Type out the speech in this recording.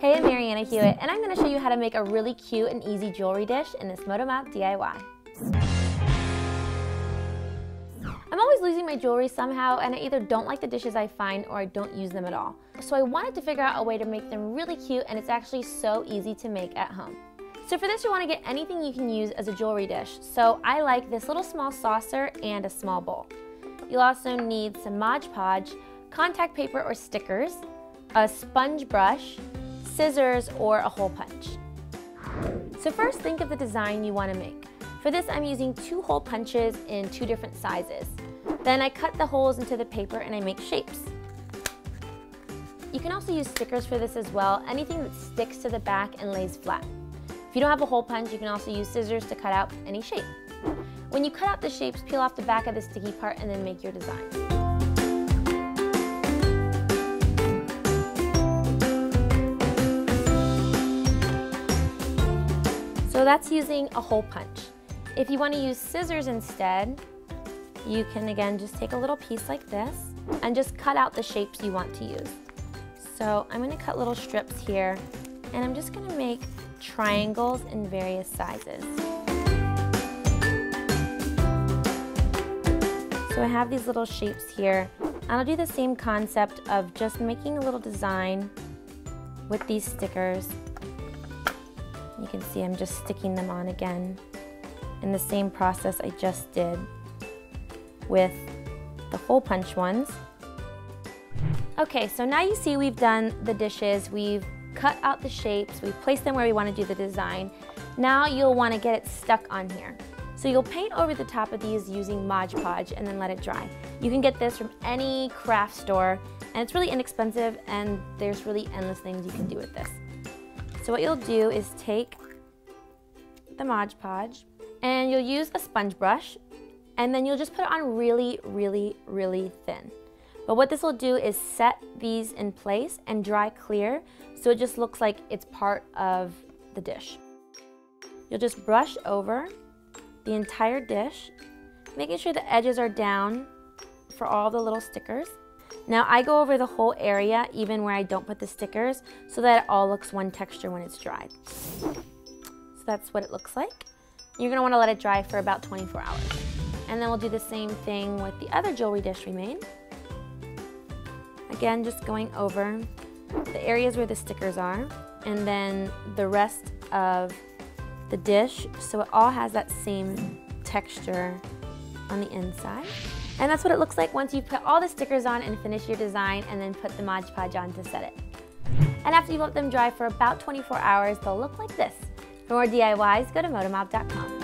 Hey, I'm Marianna Hewitt, and I'm going to show you how to make a really cute and easy jewelry dish in this ModaMob DIY. I'm always losing my jewelry somehow, and I either don't like the dishes I find or I don't use them at all. So I wanted to figure out a way to make them really cute, and it's actually so easy to make at home. So for this, you want to get anything you can use as a jewelry dish. So I like this little small saucer and a small bowl. You'll also need some Mod Podge, contact paper or stickers, a sponge brush, scissors, or a hole punch. So first, think of the design you want to make. For this, I'm using 2 hole punches in 2 different sizes. Then I cut the holes into the paper and I make shapes. You can also use stickers for this as well, anything that sticks to the back and lays flat. If you don't have a hole punch, you can also use scissors to cut out any shape. When you cut out the shapes, peel off the back of the sticky part and then make your design. So that's using a hole punch. If you want to use scissors instead, you can again just take a little piece like this and just cut out the shapes you want to use. So I'm going to cut little strips here, and I'm just going to make triangles in various sizes. So I have these little shapes here, and I'll do the same concept of just making a little design with these stickers. You can see I'm just sticking them on again in the same process I just did with the hole punch ones. Okay, so now you see we've done the dishes, we've cut out the shapes, we place them where we want to do the design. Now you'll want to get it stuck on here. So you'll paint over the top of these using Mod Podge and then let it dry. You can get this from any craft store, and it's really inexpensive, and there's really endless things you can do with this. So what you'll do is take the Mod Podge and you'll use a sponge brush, and then you'll just put it on really, really, really thin. But what this will do is set these in place and dry clear, so it just looks like it's part of the dish. You'll just brush over the entire dish, making sure the edges are down for all the little stickers. Now I go over the whole area, even where I don't put the stickers, so that it all looks one texture when it's dried. So that's what it looks like. You're gonna wanna let it dry for about 24 hours. And then we'll do the same thing with the other jewelry dish we made. Again, just going over the areas where the stickers are and then the rest of the dish, so it all has that same texture on the inside. And that's what it looks like once you put all the stickers on and finish your design, and then put the Mod Podge on to set it. And after you let them dry for about 24 hours, they'll look like this. For more DIYs, go to ModaMob.com.